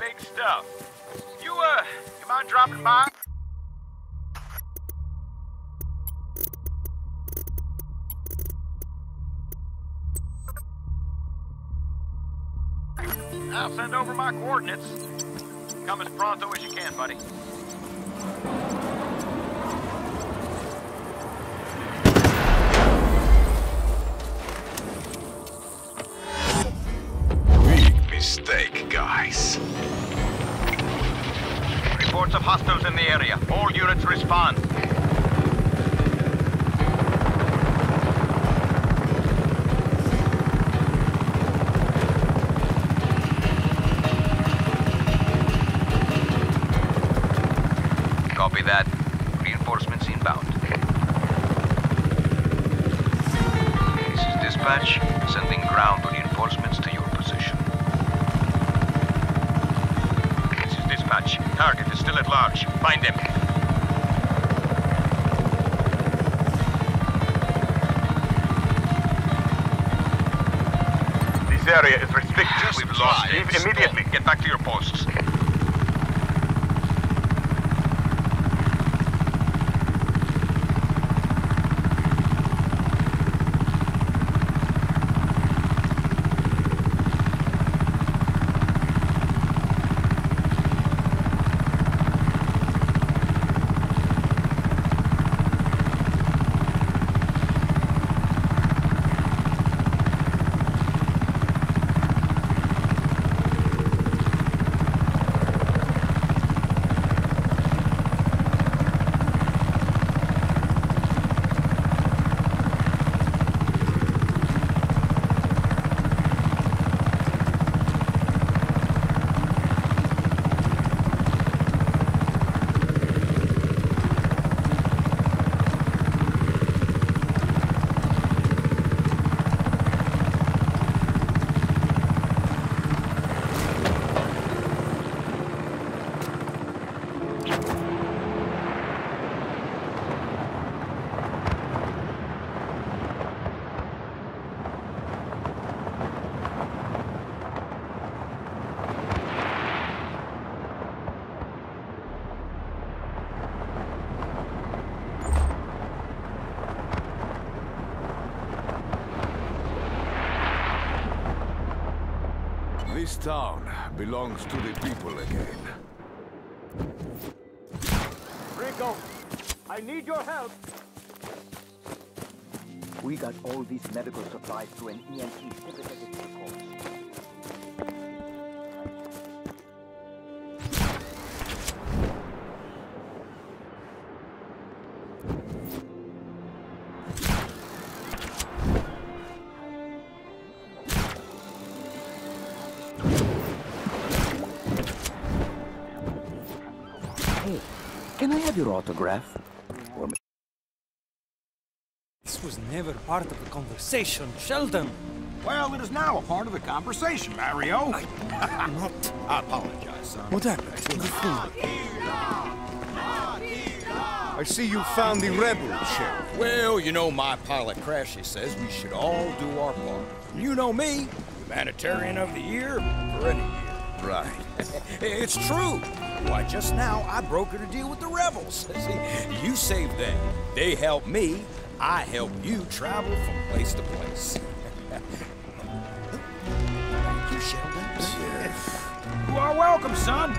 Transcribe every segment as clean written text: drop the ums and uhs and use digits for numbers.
big stuff. You, you mind dropping by? I'll send over my coordinates. Come as pronto as you can, buddy. Big mistake, guys. Reports of hostiles in the area. All units respond. Copy that. Reinforcements inbound. This is dispatch, sending ground reinforcements to your position. This is dispatch. Target is still at large. Find him. This area is restricted. We've lost it. Leave immediately. Get back to your posts. This town belongs to the people again. Rico, I need your help. We got all these medical supplies to an EMT sympathetic your autograph. Or this was never part of the conversation, Sheldon. Well, it is now a part of the conversation, Mario. I apologize, son. What happened? I see you found the rebels, Sheriff. Well, you know, my pilot Crashy says we should all do our part. You know me, humanitarian of the year for any year. Right. It's true. Why, just now, I brokered a deal with the rebels. See, you saved them. They helped me. I helped you travel from place to place. Thank you, Sheldon. Yes. You are welcome, son.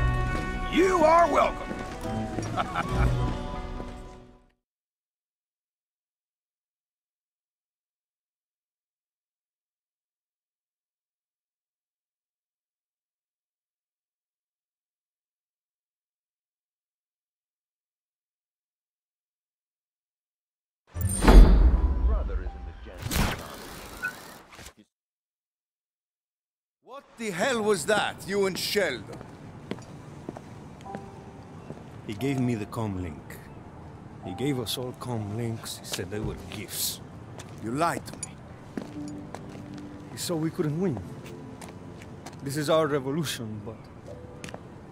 You are welcome. What the hell was that, you and Sheldon? He gave me the comm link. He gave us all comm links. He said they were gifts. You lied to me. He saw we couldn't win. This is our revolution, but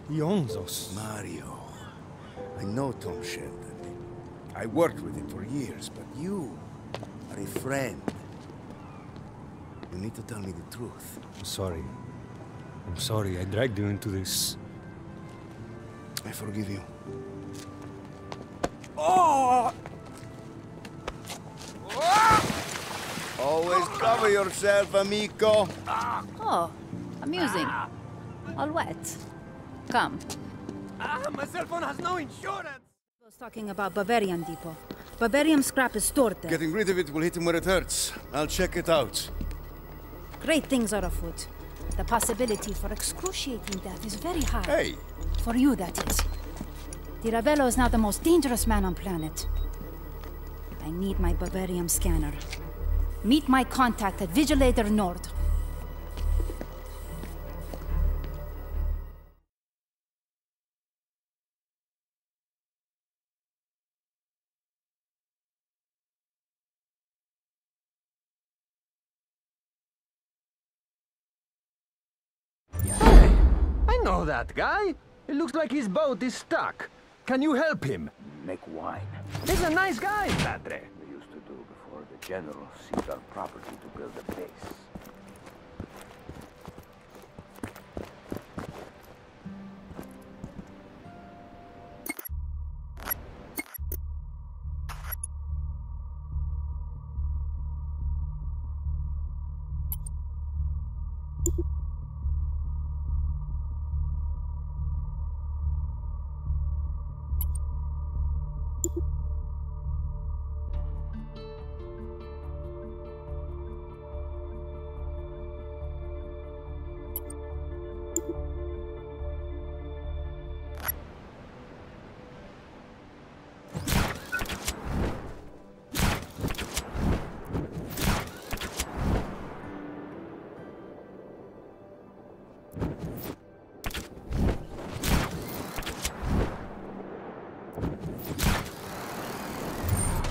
he owns us. Mario, I know Tom Sheldon. I worked with him for years, but you are a friend. You need to tell me the truth. I'm sorry. I'm sorry, I dragged you into this. I forgive you. Oh! Always cover yourself, amico. Oh, amusing. All wet. Come. My cell phone has no insurance. I was talking about Bavarian Depot. Bavarium scrap is stored there. Getting rid of it will hit him where it hurts. I'll check it out. Great things are afoot. The possibility for excruciating death is very high. Hey! For you, that is. Tirabello is now the most dangerous man on planet. I need my Bavarium scanner. Meet my contact at Vigilator North. Oh, that guy? It looks like his boat is stuck. Can you help him? Make wine. He's a nice guy, Padre. We used to do before the general seized our property to build a base.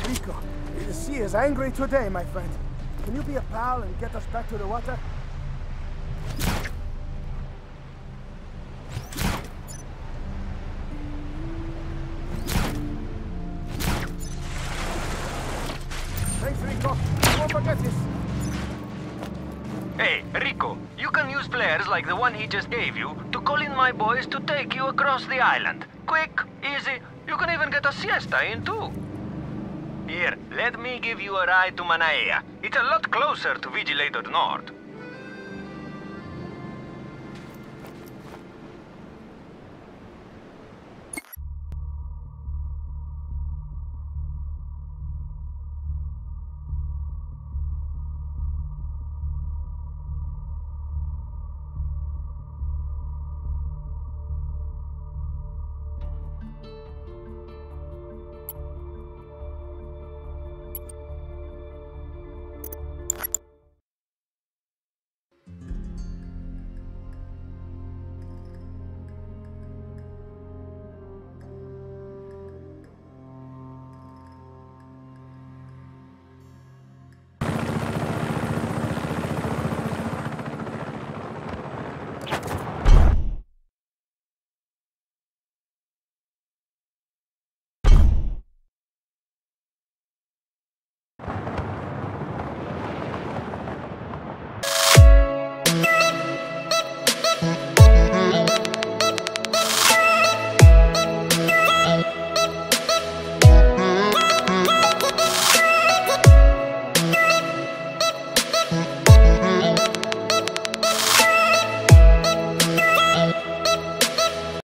Rico, the sea is angry today, my friend. Can you be a pal and get us back to the water? Thanks, Rico. I won't forget this. Hey, Rico, you can use players like the one he just gave you to call in my boys to take you across the island. Quick, easy, you can even get a siesta in too. Here, let me give you a ride to Manaea. It's a lot closer to Vigilator North.